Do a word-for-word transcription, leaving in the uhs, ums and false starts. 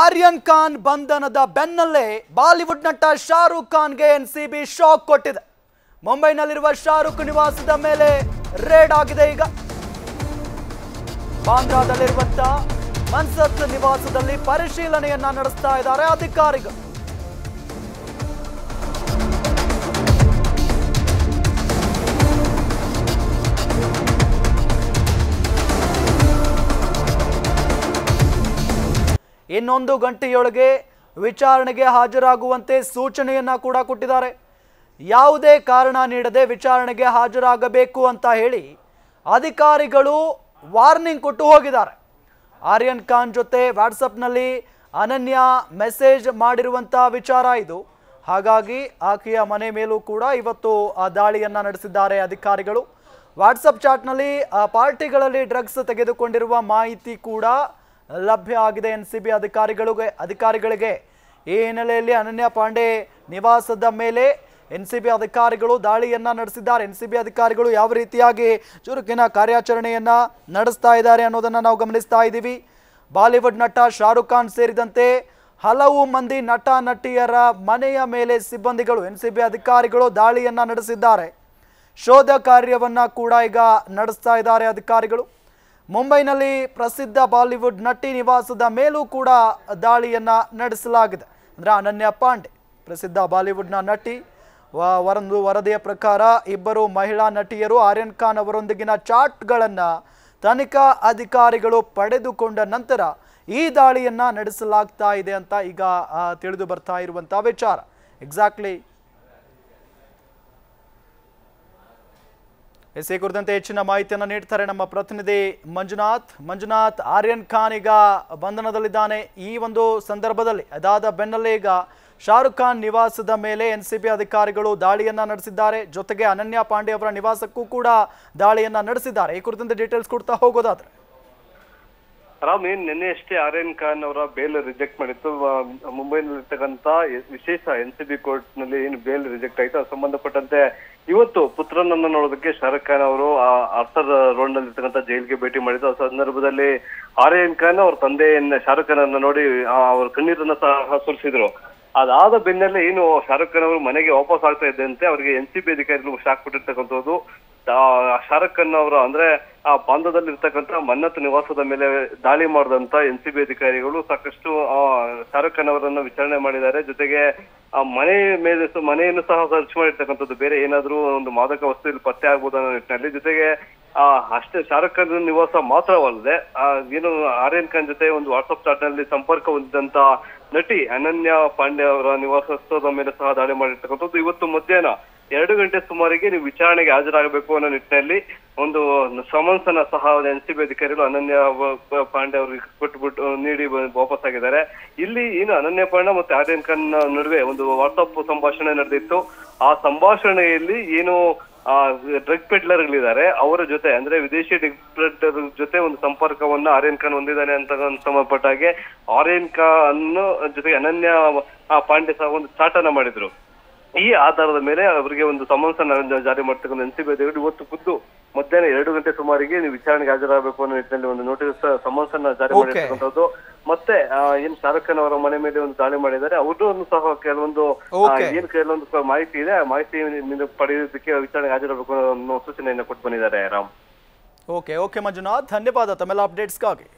आर्यन खान ಬಂಧನದ ಬೆನ್ನಲ್ಲೇ ಬಾಲಿವುಡ್ ನಟ ಶಾಹರುಖ್ ಖಾನ್ ಗೆ ಎನ್ಸಿಬಿ ಶಾಕ್ ಕೊಟ್ಟಿದೆ। ಮುಂಬೈನಲ್ಲಿರುವ ಶಾಹರುಖ್ ನಿವಾಸದ ಮೇಲೆ ರೇಡ್ ಆಗಿದೆ। ಈಗ ಬಾಂದ್ರಾದಲ್ಲಿರುವ ಮನ್ಸತ್ ನಿವಾಸದಲ್ಲಿ ಪರಿಶೀಲನೆಯನ್ನ ನಡೆಸ್ತಾ ಇದ್ದಾರೆ ಅಧಿಕಾರಿಗಳು। ಇನ್ನೊಂದು ಗಂಟೆಯೊಳಗೆ ವಿಚಾರಣೆಗೆ ಹಾಜರಾಗುವಂತೆ ಸೂಚನೆಯನ್ನ ಕೂಡ ಕೊಟ್ಟಿದ್ದಾರೆ। ಯಾವುದೇ ಕಾರಣ ನೀಡದೆ ವಿಚಾರಣೆಗೆ ಹಾಜರಾಗಬೇಕು ಅಂತ ಹೇಳಿ ಅಧಿಕಾರಿಗಳು ವಾರ್ನಿಂಗ್ ಕೊಟ್ಟು ಹೋಗಿದ್ದಾರೆ। ಆರ್ಯನ್ ಖಾನ್ ಜೊತೆ WhatsApp ನಲ್ಲಿ ಅನನ್ಯಾ ಮೆಸೇಜ್ ಮಾಡಿರುವಂತ ವಿಚಾರ ಇದು। ಹಾಗಾಗಿ ಆಕೆಯ ಮನೆ ಮೇಲೂ ಕೂಡ ಇವತ್ತು ಆ ದಾಳಿಯನ್ನ ನಡೆಸಿದ್ದಾರೆ ಅಧಿಕಾರಿಗಳು। WhatsApp ಚಾಟ್ ನಲ್ಲಿ ಪಾರ್ಟಿಗಳಲ್ಲಿ ಡ್ರಗ್ಸ್ ತೆಗೆದುಕೊಂಡಿರುವ ಮಾಹಿತಿ ಕೂಡ ಲಭ್ಯ ಆಗಿದೆ ಎನ್ಸಿಬಿ ಅಧಿಕಾರಿಗಳಿಗೆ ಅಧಿಕಾರಿಗಳಿಗೆ ಈ ಹಿನ್ನೆಲೆಯಲ್ಲಿ ಅನನ್ಯಾ ಪಾಂಡೆ ನಿವಾಸದ ಮೇಲೆ ಎನ್ಸಿಬಿ ಅಧಿಕಾರಿಗಳು ದಾಳಿಯನ್ನ ನಡೆಸಿದ್ದಾರೆ। ಎನ್ಸಿಬಿ ಅಧಿಕಾರಿಗಳು ಯಾವ ರೀತಿಯಾಗಿ ಚುರುಕಿನ ಕಾರ್ಯಾಚರಣೆಯನ್ನ ನಡೆಸ್ತಾ ಇದ್ದಾರೆ ಅನ್ನೋದನ್ನ ನಾವು ಗಮನಿಸ್ತಾ ಇದ್ದೀವಿ। ಬಾಲಿವುಡ್ ನಟ ಶಾಹರುಖ್ ಖಾನ್ ಸೇರಿದಂತೆ ಹಲವು ಮಂದಿ ನಟ ನಟಿಯರ ಮನೆಯ ಮೇಲೆ ಸಿಬ್ಬಂದಿಗಳು ಎನ್ಸಿಬಿ ಅಧಿಕಾರಿಗಳು ದಾಳಿಯನ್ನ ನಡೆಸಿದ್ದಾರೆ। ಶೋಧ ಕಾರ್ಯವನ್ನ ಕೂಡ ಈಗ ನಡೆಸ್ತಾ ಇದ್ದಾರೆ ಅಧಿಕಾರಿಗಳು। ಮುಂಬೈನಲ್ಲಿ ಪ್ರಸಿದ್ಧ ಬಾಲಿವುಡ್ ನಟಿ ನಿವಾಸದ ಮೇಲೂ ಕೂಡ ದಾಳಿಯನ್ನು ನಡೆಸಲಾಗಿದೆ। ಅಂದರೆ ಅನನ್ಯಾ ಪಾಂಡೆ ಪ್ರಸಿದ್ಧ ಬಾಲಿವುಡ್ನ ನಟಿ ವರೊಂದು ವರದಿಯ ಪ್ರಕಾರ ಇಬ್ಬರು ಮಹಿಳಾ ನಟಿಯರು ಆರ್ಯನ್ ಖಾನ್ ಅವರೊಂದಿಗಿನ ಚಾಟ್ಗಳನ್ನು ತನಿಖಾ ಅಧಿಕಾರಿಗಳು ಪಡೆದುಕೊಂಡ ನಂತರ ಈ ದಾಳಿಯನ್ನು ನಡೆಸಲಾಗ್ತಾ ಇದೆ ಅಂತ ಈಗ ತಿಳಿದು ಬರ್ತಾ ಇರುವಂಥ ವಿಚಾರ। ಎಕ್ಸಾಕ್ಟ್ಲಿ इसे कुरितंते ಹೆಚ್ಚಿನ ಮಾಹಿತಿಯನ್ನು ನೀಡುತ್ತಾರೆ ನಮ್ಮ ಪ್ರತಿನಿಧಿ ಮಂಜುನಾಥ್। ಮಂಜುನಾಥ್, ಆರ್ಯನ್ ಖಾನ್ ಈಗ ಬಂಧನದಲ್ಲಿದ್ದಾನೆ। ಈ ಒಂದು ಸಂದರ್ಭದಲ್ಲಿ ಅದಾದ ಬೆನ್ನಲ್ಲೇ ಈಗ ಶಾಹರುಖ್ ಖಾನ್ ನಿವಾಸದ ಮೇಲೆ ಎನ್ಸಿಬಿ ಅಧಿಕಾರಿಗಳು ದಾಳಿಯನ್ನ ನಡೆಸಿದ್ದಾರೆ। ಜೊತೆಗೆ ಅನನ್ಯಾ ಪಾಂಡೆ ಅವರ ನಿವಾಸಕ್ಕೂ ಕೂಡ ದಾಳಿಯನ್ನ ನಡೆಸಿದ್ದಾರೆ। ಈ ಕುರಿತಂತೆ ಡೀಟೇಲ್ಸ್ ಕೊಡ್ತಾ ಹೋಗೋದಾದ್ರೆ ರಾಮ್, ಏನ್ ನಿನ್ನೆಯಷ್ಟೇ ಆರ್ಯನ್ ಖಾನ್ ಅವರ ಬೇಲ್ ರಿಜೆಕ್ಟ್ ಮಾಡಿತ್ತು ಮುಂಬೈನಲ್ಲಿರ್ತಕ್ಕಂಥ ವಿಶೇಷ ಎನ್ಸಿಬಿ ಕೋರ್ಟ್ ನಲ್ಲಿ ಏನು ಬೇಲ್ ರಿಜೆಕ್ಟ್ ಆಯ್ತು ಅದು ಸಂಬಂಧಪಟ್ಟಂತೆ ಇವತ್ತು ಪುತ್ರನನ್ನ ನೋಡೋದಕ್ಕೆ ಶಾರುಖ್ ಖಾನ್ ಅವರು ಆರ್ಥರ್ ರೋಡ್ ನಲ್ಲಿರ್ತಕ್ಕಂಥ ಜೈಲ್ಗೆ ಭೇಟಿ ಮಾಡಿದ್ರು। ಆ ಸಂದರ್ಭದಲ್ಲಿ ಆರ್ಯನ್ ಖಾನ್ ಅವ್ರ ತಂದೆಯನ್ನ ಶಾರುಖ್ ಖಾನ್ ಅನ್ನ ನೋಡಿ ಅವ್ರ ಕಣ್ಣೀರನ್ನ ಸಹ ಸುರಿಸಿದ್ರು। ಅದಾದ ಬೆನ್ನಲ್ಲೇ ಏನು ಶಾರುಖ್ ಖಾನ್ ಅವರು ಮನೆಗೆ ವಾಪಸ್ ಆಗ್ತಾ ಇದ್ದಂತೆ ಅವರಿಗೆ ಎನ್ಸಿಬಿ ಅಧಿಕಾರಿಗಳು ಶಾಕ್ ಕೊಟ್ಟಿರ್ತಕ್ಕಂಥದ್ದು। ಶಾರುಖ್ ಖಾನ್ ಅವರ ಅಂದ್ರೆ ಆ ಬಾಂಧದಲ್ಲಿ ಇರ್ತಕ್ಕಂಥ ಮನ್ನತ್ ನಿವಾಸದ ಮೇಲೆ ದಾಳಿ ಮಾಡಿದಂತ ಎನ್ಸಿಬಿ ಅಧಿಕಾರಿಗಳು ಸಾಕಷ್ಟು ಶಾರುಖ್ ಖಾನ್ ಅವರನ್ನ ವಿಚಾರಣೆ ಮಾಡಿದ್ದಾರೆ। ಜೊತೆಗೆ ಆ ಮನೆ ಮೇಲೆ ಮನೆಯನ್ನು ಸಹ ಸರ್ಚ್ ಮಾಡಿರ್ತಕ್ಕಂಥದ್ದು, ಬೇರೆ ಏನಾದ್ರೂ ಒಂದು ಮಾದಕ ವಸ್ತುವಿನಲ್ಲಿ ಪತ್ತೆ ಆಗ್ಬೋದು ಅನ್ನೋ ನಿಟ್ಟಿನಲ್ಲಿ। ಜೊತೆಗೆ ಆ ಅಷ್ಟೇ ಶಾರುಖ್ ಖಾನ್ ನಿವಾಸ ಮಾತ್ರವಲ್ಲದೆ ಆ ಏನು ಆರ್ಯನ್ ಖಾನ್ ಜೊತೆ ಒಂದು ವಾಟ್ಸ್ಆಪ್ ಚಾಟ್ ನಲ್ಲಿ ಸಂಪರ್ಕ ಹೊಂದಿದಂತ ನಟಿ ಅನನ್ಯಾ ಪಾಂಡೆ ಅವರ ನಿವಾಸದ ಮೇಲೆ ಸಹ ದಾಳಿ ಮಾಡಿರ್ತಕ್ಕಂಥದ್ದು। ಇವತ್ತು ಮಧ್ಯಾಹ್ನ ಎರಡು ಗಂಟೆ ಸುಮಾರಿಗೆ ನೀವು ವಿಚಾರಣೆಗೆ ಹಾಜರಾಗಬೇಕು ಅನ್ನೋ ನಿಟ್ಟಿನಲ್ಲಿ ಒಂದು ಸಮನ್ಸ್ ಅನ್ನ ಸಹ ಎನ್ಸಿಬಿ ಅಧಿಕಾರಿಗಳು ಅನನ್ಯಾ ಪಾಂಡೆ ಅವರಿಗೆ ಕೊಟ್ಬಿಟ್ಟು ನೀಡಿ ವಾಪಸ್ ಆಗಿದ್ದಾರೆ। ಇಲ್ಲಿ ಏನು ಅನನ್ಯಾ ಪಾಂಡೆ ಮತ್ತೆ ಆರ್ಯನ್ ಖಾನ್ ನಡುವೆ ಒಂದು ವಾಟ್ಸ್ಆಪ್ ಸಂಭಾಷಣೆ ನಡೆದಿತ್ತು। ಆ ಸಂಭಾಷಣೆಯಲ್ಲಿ ಏನು ಆ ಡ್ರಗ್ ಪೆಡ್ಲರ್ಗಳಿದ್ದಾರೆ ಅವರ ಜೊತೆ ಅಂದ್ರೆ ವಿದೇಶಿ ಡ್ರಗ್ ಪೆಡ್ಲರ್ ಜೊತೆ ಒಂದು ಸಂಪರ್ಕವನ್ನ ಆರ್ಯನ್ ಖಾನ್ ಹೊಂದಿದ್ದಾನೆ ಅಂತ ಸಂಬಂಧಪಟ್ಟ ಹಾಗೆ ಆರ್ಯನ್ ಖಾನ್ ಜೊತೆಗೆ ಅನನ್ಯಾ ಪಾಂಡೆ ಸಹ ಒಂದು ಚಾಟ್ ಅನ್ನ ಮಾಡಿದ್ರು। ಈ ಆಧಾರದ ಮೇಲೆ ಅವರಿಗೆ ಒಂದು ಸಮನ್ಸ್ ಅನ್ನ ಜಾರಿ ಮಾಡ್ತಕ್ಕಂಥ ಎನ್ಸಿಬಿ ಅಧಿಕಾರಿಗಳು ಇವತ್ತು ಖುದ್ದು ಮಧ್ಯಾಹ್ನ ಎರಡು ಗಂಟೆ ಸುಮಾರಿಗೆ ವಿಚಾರಣೆಗೆ ಹಾಜರಾಗಬೇಕು ಅನ್ನೋ ನಿಟ್ಟಿನಲ್ಲಿ ಒಂದು ನೋಟಿಸ್ ಸಮನ್ಸ್ ಅನ್ನ ಜಾರಿ ಮಾಡಿರ್ತಕ್ಕಂಥದ್ದು। ಮತ್ತೆ ಏನ್ ಶಾರುಖ್ ಖಾನ್ ಅವರ ಮನೆ ಮೇಲೆ ಒಂದು ದಾಳಿ ಮಾಡಿದ್ದಾರೆ ಅವ್ರನ್ನು ಸಹ ಕೆಲವೊಂದು ಏನ್ ಕೆಲವೊಂದು ಮಾಹಿತಿ ಇದೆ ಆ ಮಾಹಿತಿ ಪಡೆಯೋದಕ್ಕೆ ವಿಚಾರಣೆಗೆ ಹಾಜರಾಗಬೇಕು ಅನ್ನೋ ಸೂಚನೆಯನ್ನು ಕೊಟ್ಟು ಬಂದಿದ್ದಾರೆ ರಾಮ್। ಓಕೆ ಓಕೆ ಮಂಜುನಾಥ್, ಧನ್ಯವಾದ ತಮ್ಮೆಲ್ಲ ಅಪ್ಡೇಟ್ಸ್ಗಾಗಿ।